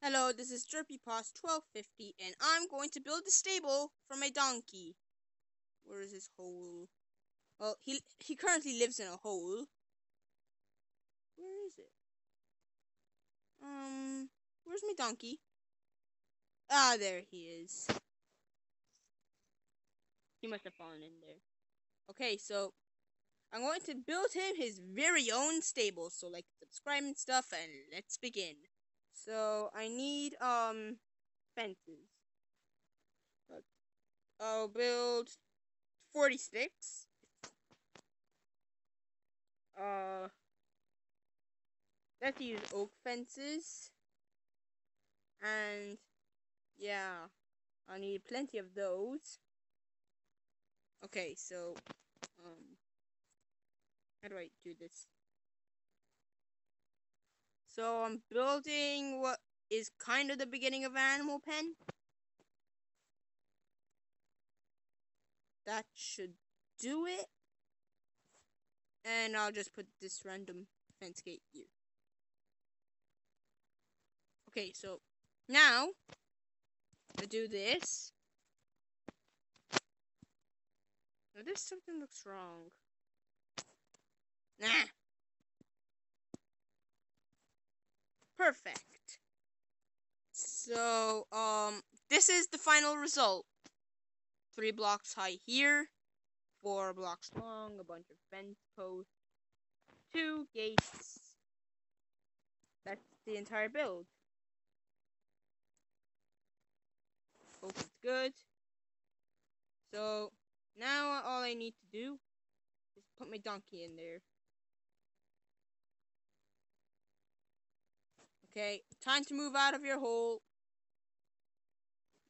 Hello, this is DerpyPaws1250, and I'm going to build a stable from a donkey. Where is his hole? Well, he currently lives in a hole. Where is it? Where's my donkey? Ah, there he is. He must have fallen in there. Okay, so I'm going to build him his very own stable. So, like, subscribe and stuff, and let's begin. So, I need, fences. I'll build 40 sticks. Let's use oak fences. And, yeah, I need plenty of those. Okay, so, how do I do this? So I'm building what is kind of the beginning of an animal pen. That should do it. And I'll just put this random fence gate here. Okay, so now I do this. Now this something looks wrong. Nah. Perfect. So, this is the final result. 3 blocks high here, 4 blocks long, a bunch of fence posts, 2 gates. That's the entire build. Hope it's good. So, now all I need to do is put my donkey in there. Okay, time to move out of your hole.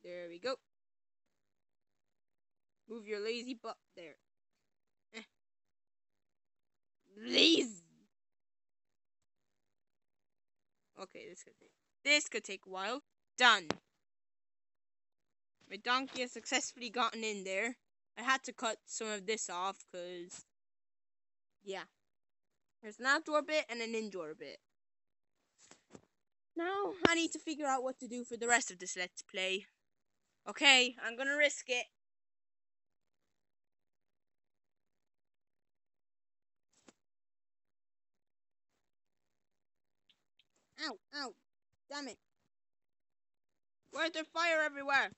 There we go. Move your lazy butt there. Lazy! Okay, this could take a while. Done. My donkey has successfully gotten in there. I had to cut some of this off, because, yeah. There's an outdoor bit and an indoor bit. Now, I need to figure out what to do for the rest of this Let's Play. Okay, I'm gonna risk it. Ow, ow, damn it. Why is there fire everywhere?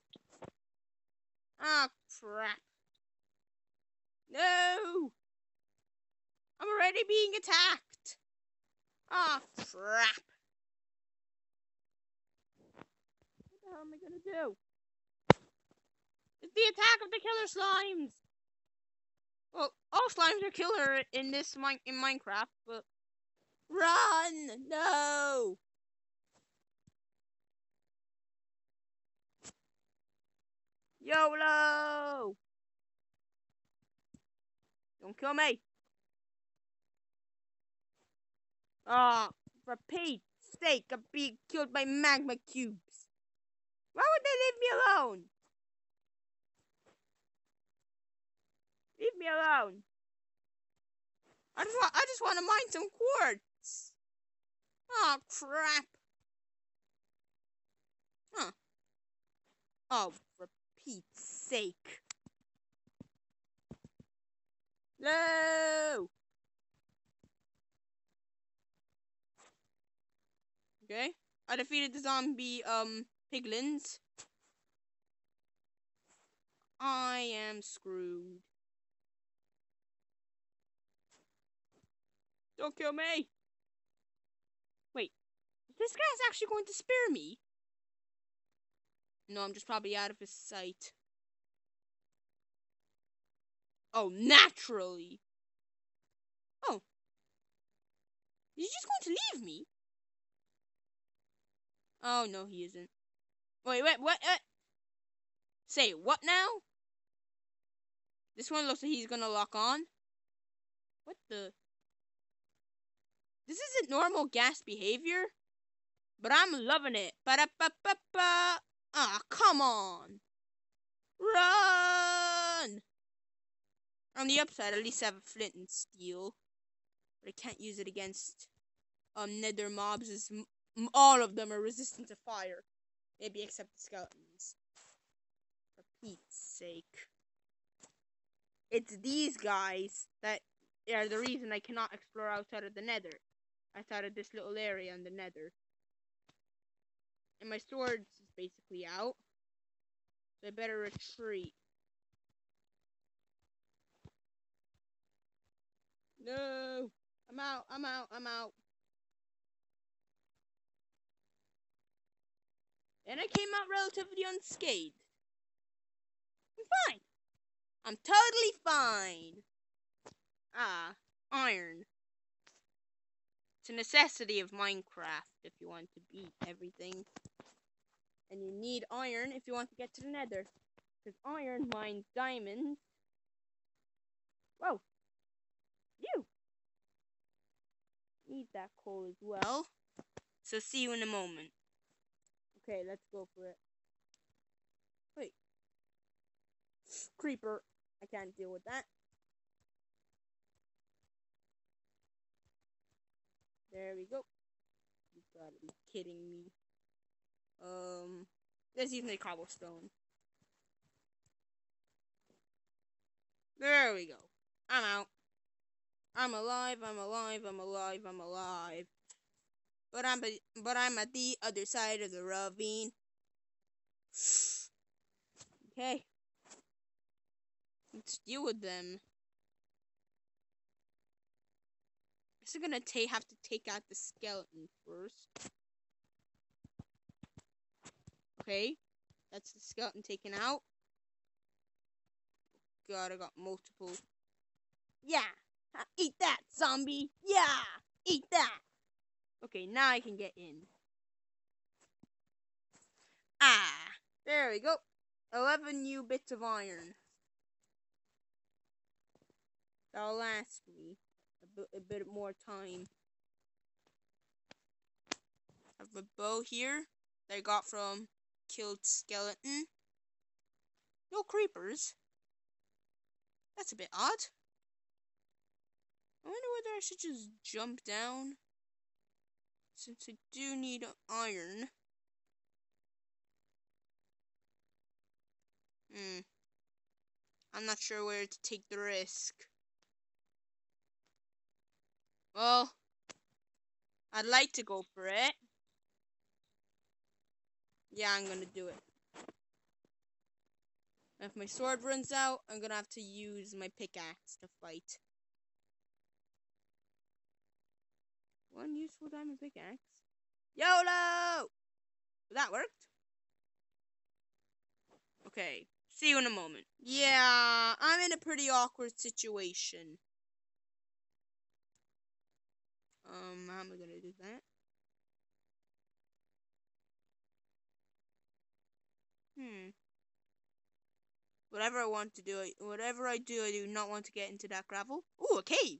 Ah, crap. No! I'm already being attacked! Ah, crap. What am I gonna do? It's the attack of the killer slimes! Well, all slimes are killer in this Minecraft, but run! No! YOLO! Don't kill me! Ah, for Pete's sake, I'm being killed by magma cubes! Why would they leave me alone? Leave me alone. I just want to mine some quartz. Oh, crap. Huh. Oh, for Pete's sake. No. Okay. I defeated the zombie, piglins. I am screwed. Don't kill me! Wait, this guy's actually going to spear me? No, I'm just probably out of his sight. Oh, naturally! Oh. Is he just going to leave me? Oh, no, he isn't. Wait, what? Say what now? This one looks like he's gonna lock on. What the? This isn't normal gas behavior, but I'm loving it. Ba-da-ba-ba-ba. Ah, come on. Run! On the upside, at least I have a flint and steel, but I can't use it against nether mobs as all of them are resistant to fire. Maybe except the skeletons. For Pete's sake. It's these guys that are the reason I cannot explore outside of the nether. Outside of this little area in the nether. And my sword is basically out. So I better retreat. No! I'm out, I'm out, I'm out. And I came out relatively unscathed. I'm fine. I'm totally fine. Ah, iron. It's a necessity of Minecraft if you want to beat everything. And you need iron if you want to get to the nether. Because iron mines diamonds. Whoa. You. Need that coal as well. So see you in a moment. Okay, let's go for it. Wait. Creeper. I can't deal with that. There we go. You gotta be kidding me. Let's use my cobblestone. There we go. I'm out. I'm alive, I'm alive, I'm alive, I'm alive. But I'm at the other side of the ravine. Okay. Let's deal with them. I'm just gonna have to take out the skeleton first. Okay, that's the skeleton taken out. God, I got multiple. Yeah, eat that, zombie. Yeah, eat that. Okay, now I can get in. Ah, there we go. 11 new bits of iron. That'll last me a bit more time. I have a bow here that I got from killed skeleton. No creepers. That's a bit odd. I wonder whether I should just jump down. Since I do need iron. I'm not sure where to take the risk. Well, I'd like to go for it. Yeah, I'm gonna do it. If my sword runs out, I'm gonna have to use my pickaxe to fight. One useful diamond pickaxe. YOLO! That worked. Okay, see you in a moment. Yeah, I'm in a pretty awkward situation. How am I gonna do that? Whatever I want to do, I do not want to get into that gravel. Ooh, a cave!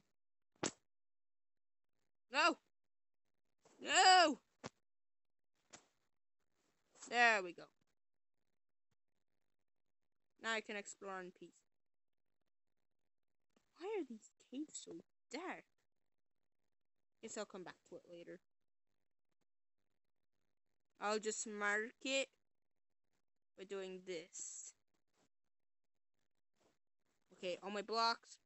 No! No! There we go. Now I can explore in peace. Why are these caves so dark? Guess I'll come back to it later. I'll just mark it by doing this. Okay, all my blocks.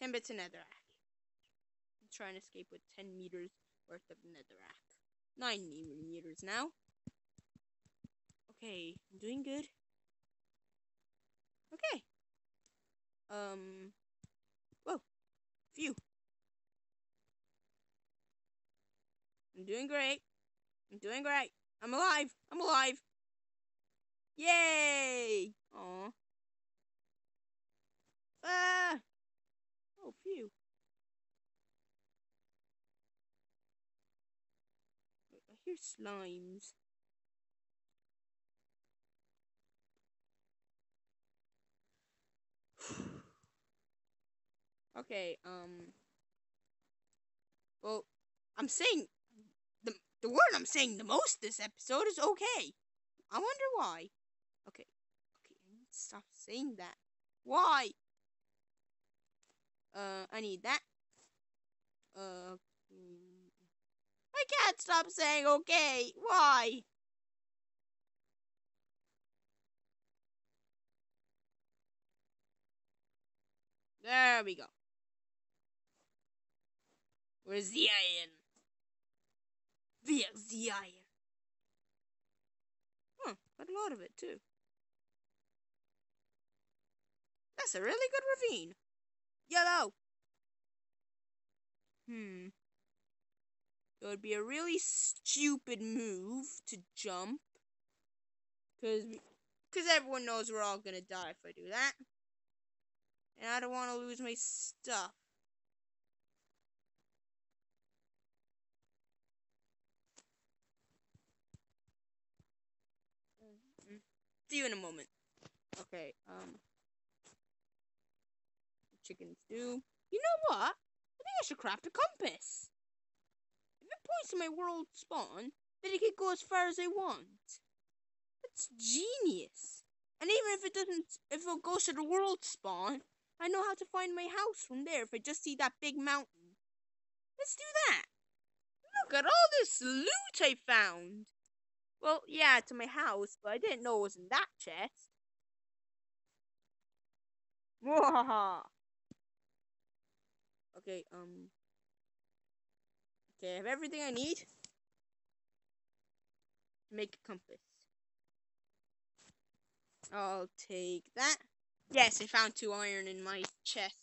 10 bits of netherrack. I'm trying to escape with 10 meters worth of netherrack. 9 meters now. Okay, I'm doing good. Okay. Whoa. Phew. I'm doing great. I'm doing great. I'm alive. I'm alive. Yay! Aww. Ah! Oh, phew. I hear slimes. Okay, well, I'm saying... The word I'm saying the most this episode is okay. I wonder why. Okay. Okay, I need to stop saying that. Why? I need that. I I can't stop saying okay. Why? There we go. Where's the iron? Where's the iron? Huh, got a lot of it too. That's a really good ravine. Yellow. It would be a really stupid move to jump. Because everyone knows we're all going to die if I do that. And I don't want to lose my stuff. See you in a moment. Okay, chickens do. You know what? I think I should craft a compass. If it points to my world spawn, then it can go as far as I want. That's genius. And even if it doesn't, if it goes to the world spawn, I know how to find my house from there if I just see that big mountain. Let's do that. Look at all this loot I found. Well, yeah, to my house, but I didn't know it was in that chest. Mwahaha. Okay, okay, I have everything I need to make a compass. I'll take that. Yes, I found 2 iron in my chest.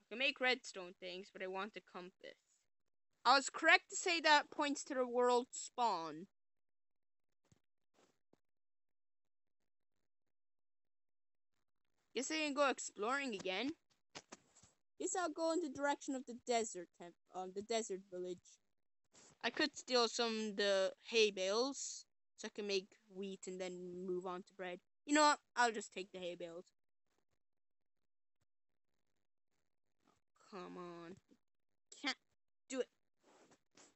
I can make redstone things, but I want a compass. I was correct to say that points to the world spawn. Guess I can go exploring again. Guess I'll go in the direction of the desert the desert village. I could steal some of the hay bales. So I can make wheat and then move on to bread. You know what? I'll just take the hay bales. Oh, come on. Can't do it.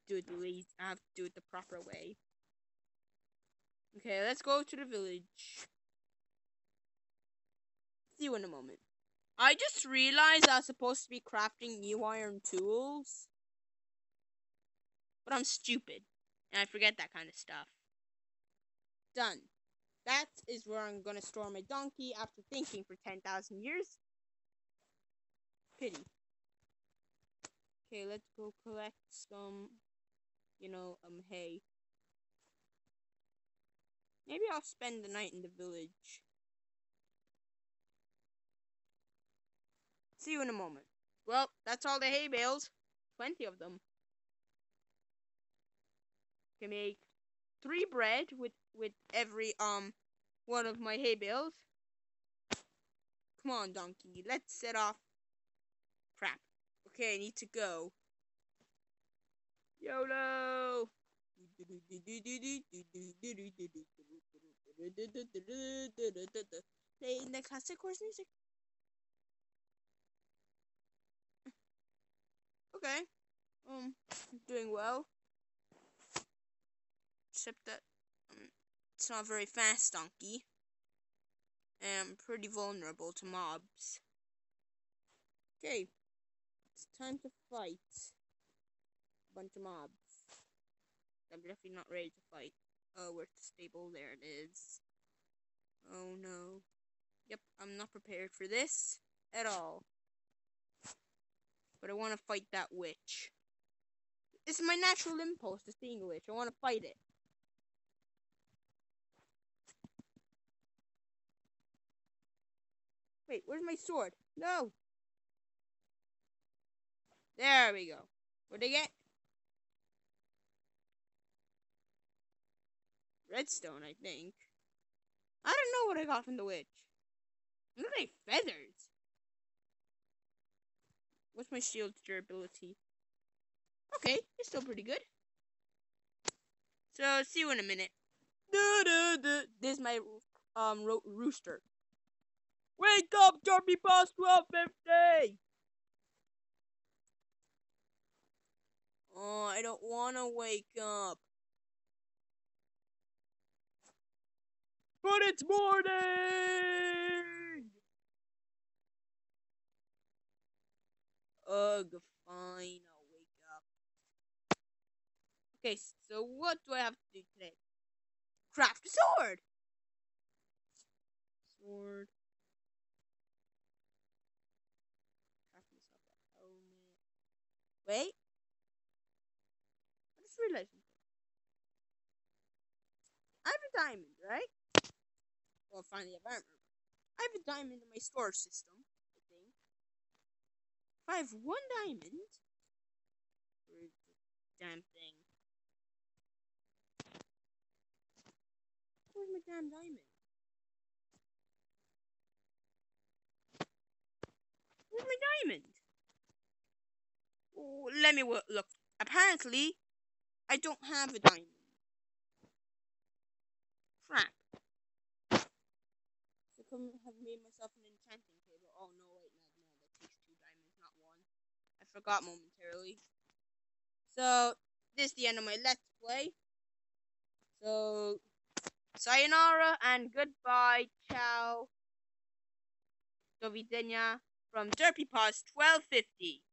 Do it the way. I have to do it the proper way. Okay, let's go to the village. See you in a moment. I just realized I was supposed to be crafting new iron tools. But I'm stupid. And I forget that kind of stuff. Done. That is where I'm gonna store my donkey after thinking for 10,000 years. Pity. Okay, let's go collect some, hay. Maybe I'll spend the night in the village. See you in a moment. Well, that's all the hay bales. 20 of them. Can make 3 bread with every one of my hay bales. Come on, donkey, let's set off. Crap. Okay, I need to go. YOLO. Playing the classic horse music. Okay. Doing well. Except that it's not very fast, donkey. And I'm pretty vulnerable to mobs. Okay, it's time to fight a bunch of mobs. I'm definitely not ready to fight. Oh, where's the stable? There it is. Oh no. Yep, I'm not prepared for this at all. But I want to fight that witch. It's my natural impulse to seeing a witch. I want to fight it. Wait, where's my sword? No! There we go. What'd I get? Redstone, I think. I don't know what I got from the witch. Look at my feathers. What's my shield's durability? Okay, it's still pretty good. So, see you in a minute. This is my rooster. Wake up, DerpyPaws1250! Oh, I don't want to wake up. But it's morning! Ugh, fine, I'll wake Okay, so what do I have to do today? Craft a sword! Sword. Craft myself a helmet. Wait. I just realized something. I have a diamond, right? Well, finally, I remember. I have a diamond in my storage system, I think. If I have one diamond, where's the damn thing? Where's my damn diamond? Where's my diamond? Oh, let me look. Apparently, I don't have a diamond. Crap. So come have made myself an enchanting table. Oh no, wait, no, that takes two diamonds, not one. I forgot momentarily. So this is the end of my let's play. So sayonara and goodbye, ciao. Do videnia from DerpyPaws1250.